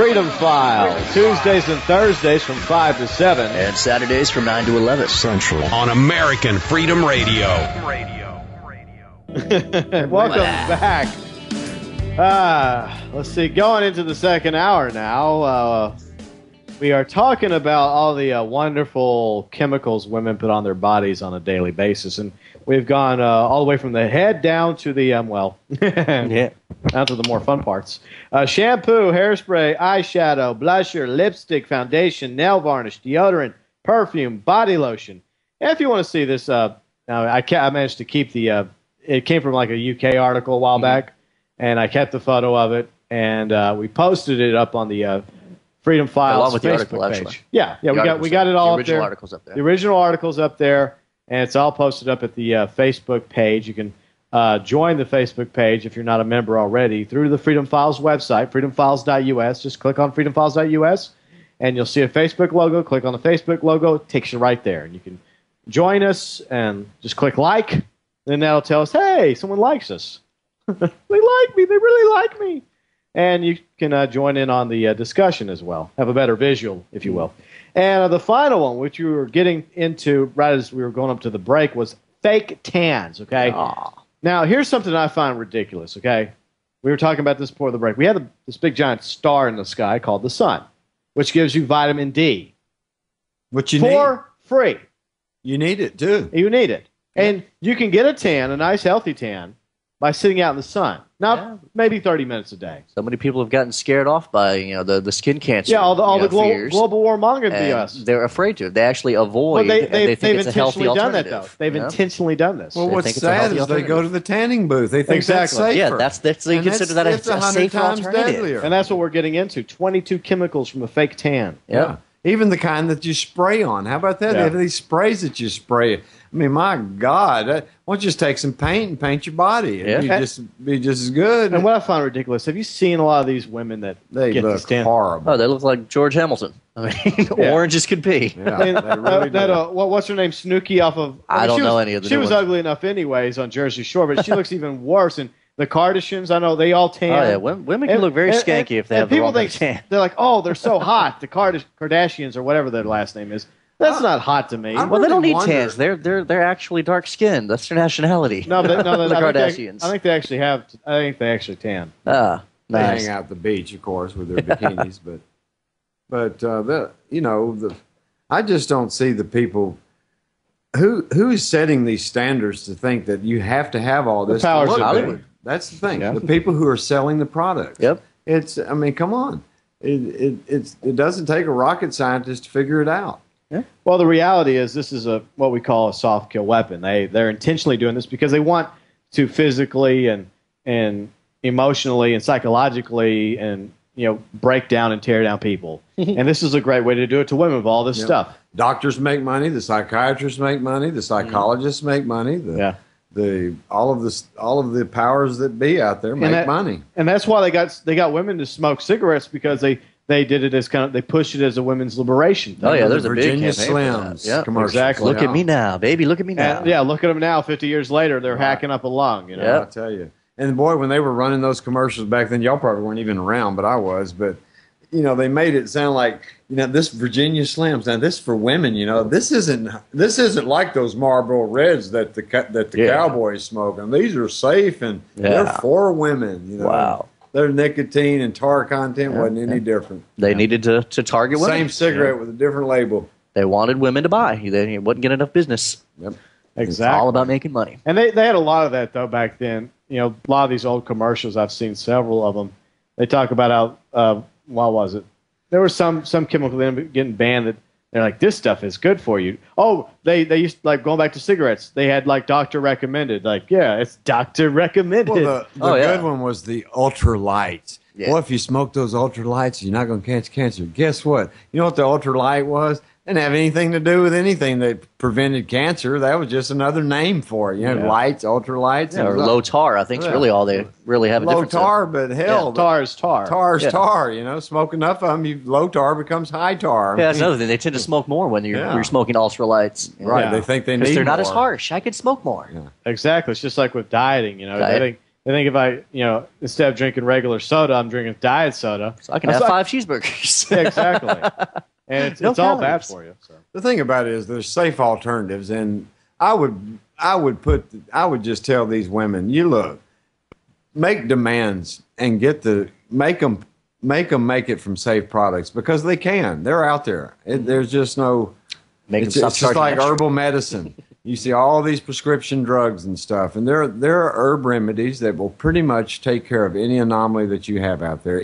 Freedom Files, Tuesdays and Thursdays from 5 to 7. And Saturdays from 9 to 11. Central. On American Freedom Radio. Welcome back. Let's see, going into the second hour now, we are talking about all the wonderful chemicals women put on their bodies on a daily basis, and we've gone all the way from the head down to the, down to the more fun parts. Shampoo, hairspray, eyeshadow, blusher, lipstick, foundation, nail varnish, deodorant, perfume, body lotion. And if you want to see this, I managed to keep the, it came from like a UK article a while back, and I kept the photo of it, and we posted it up on the Freedom Files Facebook page. Actually. Yeah, we got it all up there. The original article's up there, and it's all posted up at the Facebook page. You can join the Facebook page if you're not a member already through the Freedom Files website, freedomfiles.us. Just click on freedomfiles.us, and you'll see a Facebook logo. Click on the Facebook logo. It takes you right there, and you can join us and just click like, and that'll tell us, hey, someone likes us. They like me. They really like me. And you can join in on the discussion as well. Have a better visual, if you will. And the final one, which you were getting into right as we were going up to the break, was fake tans, okay? Aww. Now, here's something I find ridiculous, okay? We were talking about this before the break. We had this big giant star in the sky called the sun, which gives you vitamin D. What you need. For free. You need it, too. You need it. Yeah. And you can get a tan, a nice healthy tan, by sitting out in the sun. Now, maybe 30 minutes a day. So many people have gotten scared off by the skin cancer. Yeah, all the global warmongers BS. They're afraid to. They actually avoid. Well, they think it's a healthy alternative. They've intentionally done this. Well, what's sad is they go to the tanning booth. They think that's safer. Yeah, they consider that a safer alternative. Deadlier. And that's what we're getting into, 22 chemicals from a fake tan. Yeah. Even the kind that you spray on. How about that? Yeah. They have these sprays that you spray. I mean, my God, why don't you just take some paint and paint your body? Yeah. Be just as good. And what I find ridiculous, have you seen a lot of these women that look horrible? Oh, they look like George Hamilton. I mean, orange as could be. Yeah, I mean, what's her name, Snooki off of... I don't know any of the... She was ugly enough anyways on Jersey Shore, but she looks even worse. And the Kardashians, I know, they all tan. Oh, yeah, women can look very skanky if they have the wrong tan. They're like, oh, they're so hot. The Kardashians or whatever their last name is. That's not hot to me. Well, they don't need tans. They're actually dark skinned. That's their nationality. No, but the Kardashians. I think they actually have. I think they actually tan. Nice. They hang out at the beach, of course, with their bikinis. But I just don't see the people who is setting these standards to think that you have to have all this. The powers of Hollywood. That's the thing. Yeah. The people who are selling the products. Yep. Come on. It doesn't take a rocket scientist to figure it out. Yeah. Well, the reality is this is what we call a soft kill weapon. They're intentionally doing this because they want to physically and emotionally and psychologically and break down and tear down people. And this is a great way to do it to women with all this stuff. Doctors make money. The psychiatrists make money. The psychologists make money. All of the powers that be out there make money. And that's why they got women to smoke cigarettes because they did it as they pushed it as a women's liberation thing. Oh, yeah, there's a big Virginia Slims commercial. Exactly. Look at me now, baby. Look at me now. And, look at them now. 50 years later, they're hacking up a lung. I'll tell you. And, boy, when they were running those commercials back then, y'all probably weren't even around, but I was. But, they made it sound like, this Virginia Slims. Now, this for women, this isn't like those Marlboro Reds that the cowboys smoke. And these are safe, and they're for women. Wow. Their nicotine and tar content wasn't any different. They needed to target women. Same cigarette with a different label. They wanted women to buy. They wouldn't get enough business. Yep. Exactly. It's all about making money. And they had a lot of that, though, back then. A lot of these old commercials, I've seen several of them. They talk about how, what was it? There was some chemical getting banned that they're like, this stuff is good for you. Oh, they used to, going back to cigarettes. They had doctor recommended. It's doctor recommended. Well, the good one was the ultralight. Yeah. Well, if you smoke those ultralights, you're not going to catch cancer. Guess what? You know what the ultralight was? It didn't have anything to do with anything that prevented cancer. That was just another name for it. Lights, ultralights. Yeah, or low tar, I think, is really all they really have a difference. Low tar, but hell. Yeah. Tar is tar. Tar is tar. Smoke enough of them, low tar becomes high tar. Yeah, that's another thing. They tend to smoke more when you're smoking ultralights. Right, they think they need more. Because they're not as harsh. I could smoke more. Yeah. Exactly. It's just like with dieting. Dieting. I think if I, you know, instead of drinking regular soda, I'm drinking diet soda. So I can have five cheeseburgers. Yeah, exactly. And it's all bad for you. So. The thing about it is there's safe alternatives. And I would just tell these women, you look, make demands and get the, make them make it from safe products because they can. They're out there. There's just no, it's just like herbal medicine. You see all these prescription drugs and stuff, and there are herb remedies that will pretty much take care of any anomaly that you have out there.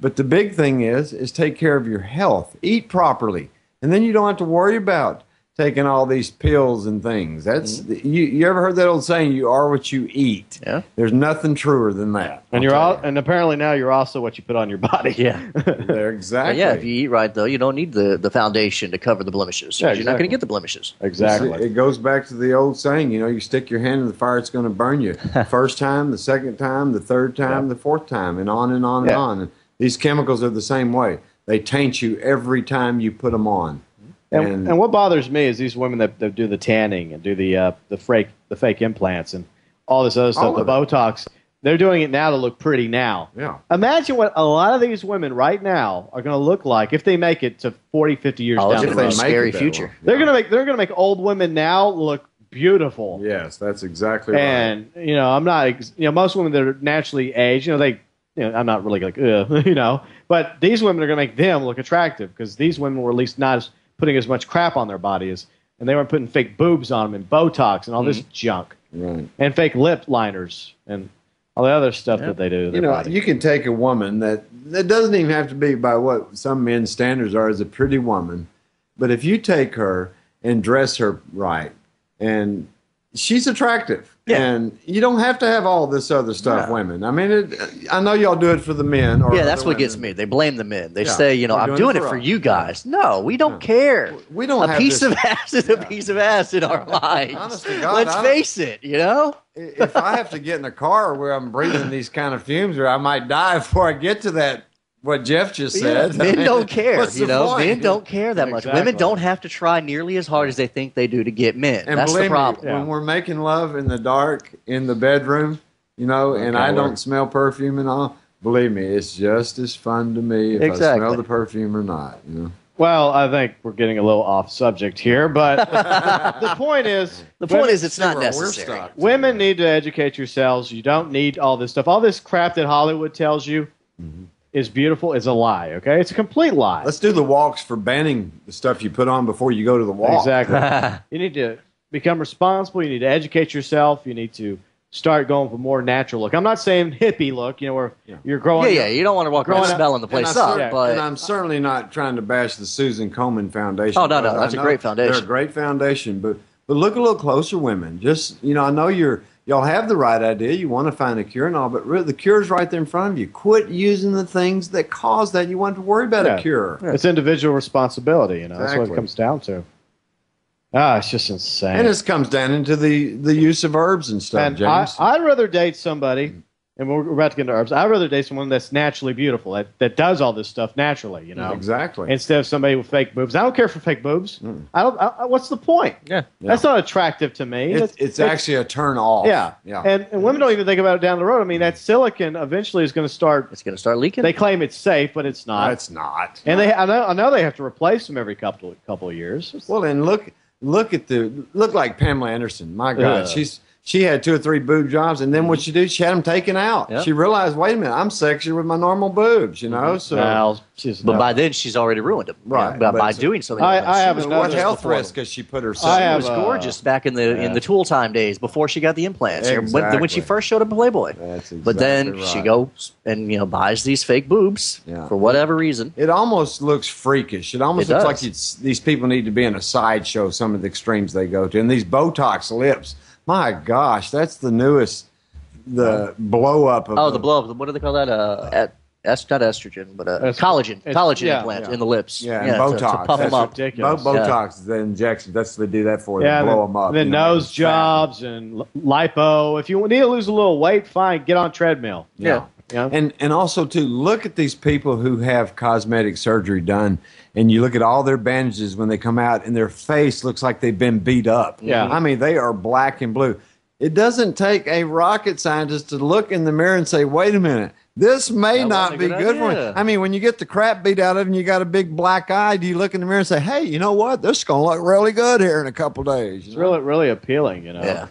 But the big thing is take care of your health, eat properly, and then you don't have to worry about taking all these pills and things. That's you ever heard that old saying? You are what you eat. Yeah. There's nothing truer than that. And and apparently now you're also what you put on your body. Yeah. Exactly. But yeah. If you eat right, though, you don't need the foundation to cover the blemishes. Yeah, exactly. You're not going to get the blemishes. Exactly. It goes back to the old saying. You know, you stick your hand in the fire, it's going to burn you. First time, the second time, the third time, the fourth time, and on and on and on. And these chemicals are the same way. They taint you every time you put them on. And what bothers me is these women that do the tanning and do the fake implants and all this other stuff, the Botox. They're doing it now to look pretty now. Yeah. Imagine what a lot of these women right now are going to look like if they make it to 40, 50 years down the road. It's a scary future. Yeah. They're going to make old women now look beautiful. Yes, that's exactly right. And you know, I'm not. You know, most women that are naturally aged, you know, they. You know, I'm not really like you know, but these women are going to make them look attractive because these women were at least not putting as much crap on their body and they weren't putting fake boobs on them and Botox and all this junk and fake lip liners and all the other stuff that they do to their body. You can take a woman that doesn't even have to be by what some men's standards are as a pretty woman, but if you take her and dress her right, and she's attractive, and you don't have to have all this other stuff, women. I mean, I know y'all do it for the men. That's what gets me. They blame the men. They say, you know, I'm doing it for you guys. No, we don't care. We don't have this. A piece of ass in our lives. Honest to God, let's face it, you know? If I have to get in a car where I'm breathing these kind of fumes, or I might die before I get to that. What Jeff just said. Men don't care. You know, men don't care that much. Exactly. Women don't have to try nearly as hard as they think they do to get men. And that's the problem. When we're making love in the dark, in the bedroom, you know, and I don't smell perfume and all, believe me, it's just as fun to me if I smell the perfume or not. You know? Well, I think we're getting a little off subject here, but the point is it's not necessary. Women need to educate yourselves. You don't need all this stuff. All this crap that Hollywood tells you. Mm-hmm. Is beautiful is a lie, okay? It's a complete lie. Let's do the walks for banning the stuff you put on before you go to the walk. Exactly. You need to become responsible. You need to educate yourself. You need to start going for more natural look. I'm not saying hippie look, you know, where you're growing up. You don't want to walk around smelling the place up. And I'm certainly not trying to bash the Susan Komen Foundation. Oh, no, that's a great foundation. They're a great foundation, but look a little closer, women. Just, you know, I know y'all have the right idea. You want to find a cure and all, but really, the cure's right there in front of you. Quit using the things that cause that. You want to worry about a cure. Yeah. It's individual responsibility, you know. Exactly. That's what it comes down to. It's just insane. And this comes down into the use of herbs and stuff, and James. I'd rather date somebody, and we're about to get into herbs, I'd rather date someone that's naturally beautiful, that does all this stuff naturally, you know. Exactly. Instead of somebody with fake boobs. I don't care for fake boobs. Mm. What's the point? Yeah. That's not attractive to me. It's actually a turn off. Yeah. And women don't even think about it down the road. I mean, that silicon eventually is going to start... It's going to start leaking. They claim it's safe, but it's not. No, it's not. And I know they have to replace them every couple of years. Well, and look like Pamela Anderson. My God, She had 2 or 3 boob jobs, and then what she did, she had them taken out. Yep. She realized, wait a minute, I'm sexier with my normal boobs, you know. So, by then she's already ruined them, right? You know, by doing something, I have what health risk has she put herself? She was gorgeous back in the Tool Time days before she got the implants. Exactly. When she first showed up in Playboy, but then she goes and buys these fake boobs for whatever reason. It almost looks freakish. It almost looks like these people need to be in a sideshow. Some of the extremes they go to, and these Botox lips. My gosh, that's the newest, the blow-up. The blow-up. What do they call that? Not estrogen, but collagen. Collagen implant in the lips. Yeah, Botox. To puff them up. Ridiculous. Botox is the injection. That's what they do that for. They blow them up. Then nose jobs and lipo. If you need to lose a little weight, fine. Get on a treadmill. Yeah. And also, too, look at these people who have cosmetic surgery done, and you look at all their bandages when they come out, and their face looks like they've been beat up. Yeah. I mean, they are black and blue. It doesn't take a rocket scientist to look in the mirror and say, wait a minute, this may not be good for me. I mean, when you get the crap beat out of you and you got a big black eye, do you look in the mirror and say, hey, you know what? This is going to look really good here in a couple of days. It's really, really appealing, you know. Yeah.